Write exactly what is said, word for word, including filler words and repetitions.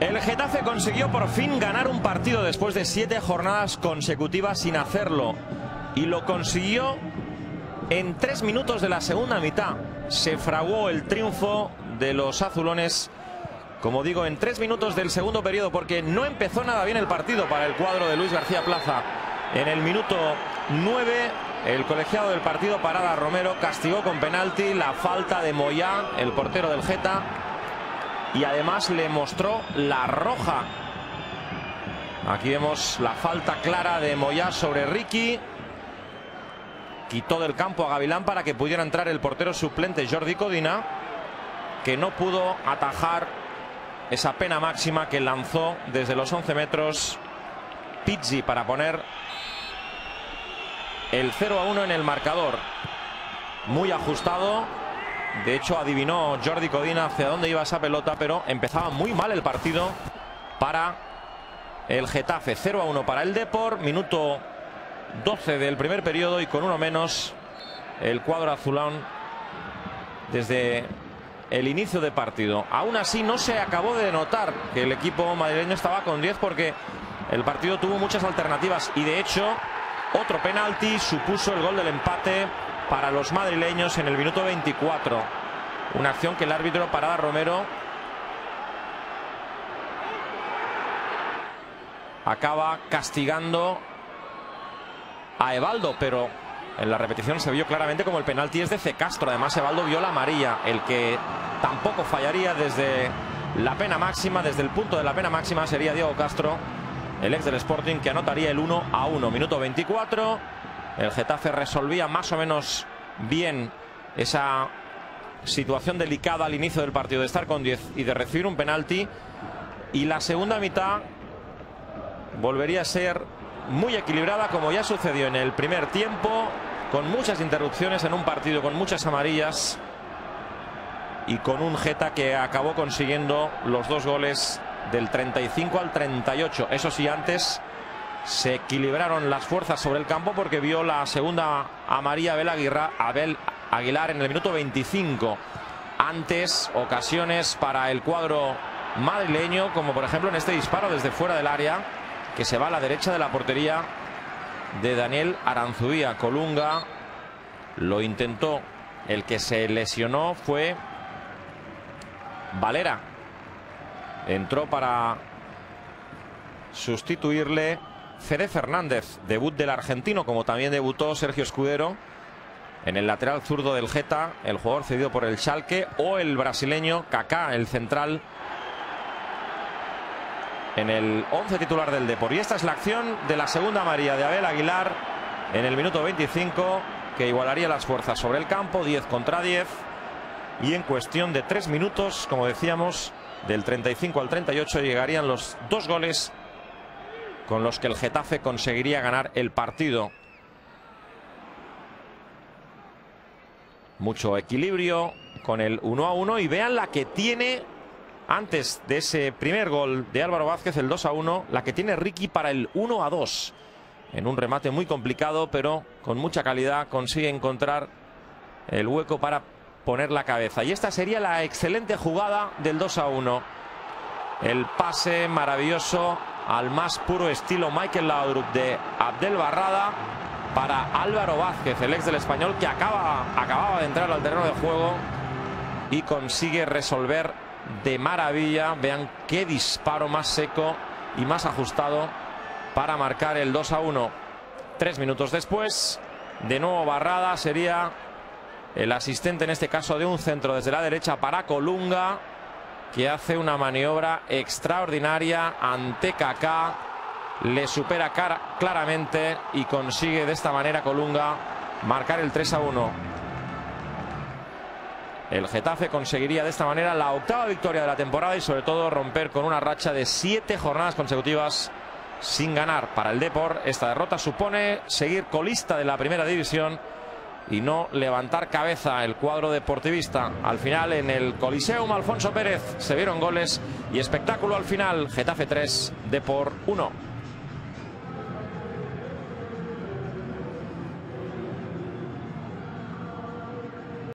El Getafe consiguió por fin ganar un partido después de siete jornadas consecutivas sin hacerlo. Y lo consiguió en tres minutos de la segunda mitad. Se fraguó el triunfo de los azulones, como digo, en tres minutos del segundo periodo, porque no empezó nada bien el partido para el cuadro de Luis García Plaza. En el minuto nueve, el colegiado del partido, Parada Romero, castigó con penalti la falta de Moyá, el portero del Geta, y además le mostró la roja. Aquí vemos la falta clara de Moyá sobre Riki. Quitó del campo a Gavilán para que pudiera entrar el portero suplente Jordi Codina, que no pudo atajar esa pena máxima que lanzó desde los once metros Pizzi para poner el cero a uno en el marcador. Muy ajustado. De hecho, adivinó Jordi Codina hacia dónde iba esa pelota, pero empezaba muy mal el partido para el Getafe. cero a uno para el Depor, minuto doce del primer periodo, y con uno menos el cuadro azulón desde el inicio de partido. Aún así, no se acabó de notar que el equipo madrileño estaba con diez, porque el partido tuvo muchas alternativas, y de hecho otro penalti supuso el gol del empate para los madrileños en el minuto veinticuatro. Una acción que el árbitro Parada Romero acaba castigando a Evaldo, pero en la repetición se vio claramente como el penalti es de C. Castro. Además, Evaldo vio la amarilla, el que tampoco fallaría desde la pena máxima, desde el punto de la pena máxima, sería Diego Castro, el ex del Sporting, que anotaría el uno a uno. Minuto veinticuatro. El Getafe resolvía más o menos bien esa situación delicada al inicio del partido, de estar con diez y de recibir un penalti. Y la segunda mitad volvería a ser muy equilibrada, como ya sucedió en el primer tiempo, con muchas interrupciones en un partido, con muchas amarillas, y con un Geta que acabó consiguiendo los dos goles del treinta y cinco al treinta y ocho. Eso sí, antes se equilibraron las fuerzas sobre el campo, porque vio la segunda amarilla Abel Aguilar, Abel Aguilar en el minuto veinticinco. Antes, ocasiones para el cuadro madrileño, como por ejemplo en este disparo desde fuera del área, que se va a la derecha de la portería de Daniel Aranzubia Colunga. Lo intentó. El que se lesionó fue Valera. Entró para sustituirle Cédric Fernández, debut del argentino, como también debutó Sergio Escudero en el lateral zurdo del Geta, el jugador cedido por el Schalke, o el brasileño Kaká, el central, en el once titular del Depor. Y esta es la acción de la segunda amarilla de Abel Aguilar en el minuto veinticinco, que igualaría las fuerzas sobre el campo, diez contra diez, y en cuestión de tres minutos, como decíamos, del treinta y cinco al treinta y ocho llegarían los dos goles con los que el Getafe conseguiría ganar el partido. Mucho equilibrio con el uno a uno, y vean la que tiene antes de ese primer gol de Álvaro Vázquez, el dos a uno, la que tiene Riki para el uno a dos. En un remate muy complicado, pero con mucha calidad, consigue encontrar el hueco para poner la cabeza. Y esta sería la excelente jugada del dos a uno. El pase maravilloso, al más puro estilo Michael Laudrup, de Abdel Barrada para Álvaro Vázquez, el ex del Español, que acaba, acababa de entrar al terreno de juego y consigue resolver de maravilla. Vean qué disparo más seco y más ajustado para marcar el dos a uno. Tres minutos después, de nuevo Barrada sería el asistente, en este caso de un centro desde la derecha para Colunga, que hace una maniobra extraordinaria ante Kaká, le supera cara, claramente, y consigue de esta manera Colunga marcar el tres a uno. El Getafe conseguiría de esta manera la octava victoria de la temporada, y sobre todo romper con una racha de siete jornadas consecutivas sin ganar. Para el Depor, esta derrota supone seguir colista de la primera división y no levantar cabeza el cuadro deportivista. Al final, en el Coliseo Alfonso Pérez, se vieron goles y espectáculo al final. Getafe tres, Depor uno.